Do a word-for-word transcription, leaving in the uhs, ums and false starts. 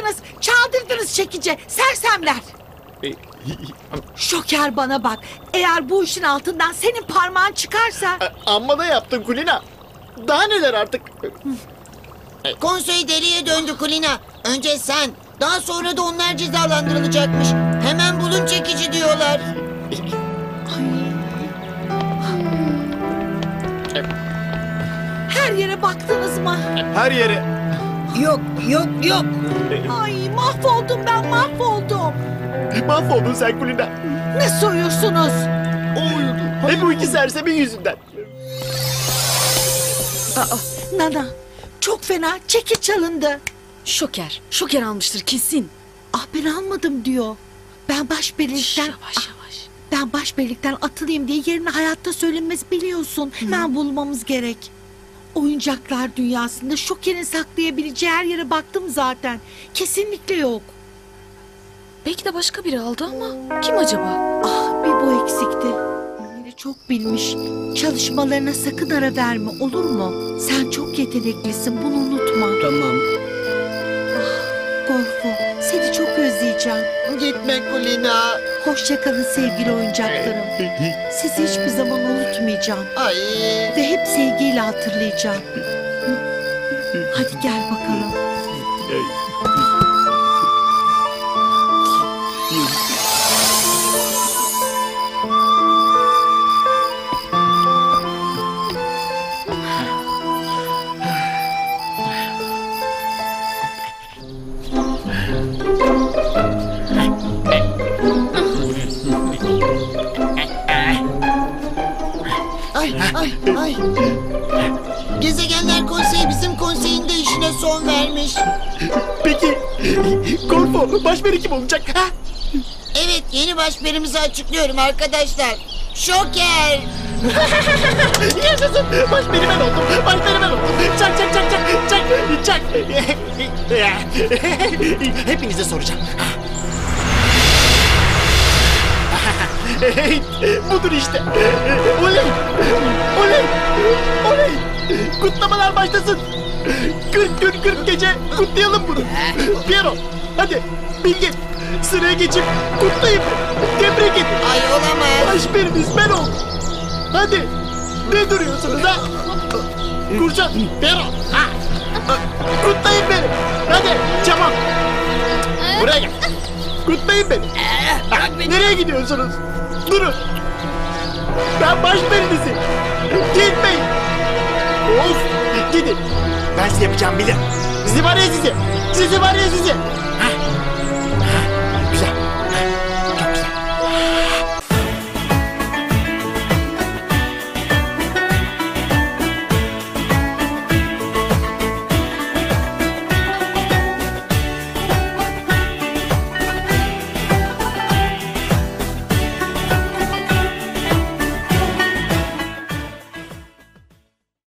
Çaldırdınız, çaldırdınız çekici, sersemler. Şoker bana bak, eğer bu işin altından senin parmağın çıkarsa... Amma da yaptın Kulina. Daha neler artık. Konsey deliye döndü Kulina. Önce sen, daha sonra da onlar cezalandırılacakmış. Hemen bulun çekici diyorlar. Her yere baktınız mı? Her yere. Yok, yok, yok. Ay, mahvoldum ben, mahvoldum. Mahvoldun sen Kulina. Ne soruyorsunuz? Hep bu iki sersemin yüzünden. Aa, Nana, çok fena çekiç çalındı. Şoker, Şoker almıştır kesin. Ah, ben almadım diyor. Ben başbirlikten... Yavaş yavaş. Ben başbirlikten atılayım diye yerine hayatta söylenmez biliyorsun. Hı. Ben bulmamız gerek. Oyuncaklar dünyasında Şoker'in saklayabileceği her yere baktım zaten. Kesinlikle yok. Belki de başka biri aldı ama kim acaba? Ah, bir bu eksikti. Çok bilmiş. Çalışmalarına sakın ara verme, olur mu? Sen çok yeteneklisin, bunu unutma. Tamam. Ah, Korfo, seni çok özleyeceğim. Gitme Kulina. Hoşça kalın sevgili oyuncaklarım. Sizi hiçbir zaman unutmayacağım. Ay. Ve hep sevgiyle hatırlayacağım. Hadi gel bakalım. Ay, ay. Gezegenler Konseyi bizim konseyin de işine son vermiş. Peki Korfo başberi kim olacak? Ha? Evet, yeni başberimizi açıklıyorum arkadaşlar. Şoker. Yaşasın, başberi ben oldum. Başberi ben oldum. Çak çak çak çak çak çak. Hepinize soracağım. Budur işte. Oley! Oley! Oley! Kutlamalar başlasın. Kırk gün kırk gece kutlayalım bunu. Piyaro, hadi Bilge, sıraya geçip kutlayıp tebrik edin. Ay olamaz. Başberimiz ben oldum. Hadi, ne duruyorsunuz ha? Kurcan, Piyaro, ha? Kutlayın beni. Hadi, çabuk. Buraya gel. Kutlayın beni. Bak, nereye gidiyorsunuz? Durun. Ben başberinizim. Gitmeyin. Of, gidin. Ben size yapacağım, bilin. Zibari ezizi. Zibari ezizi.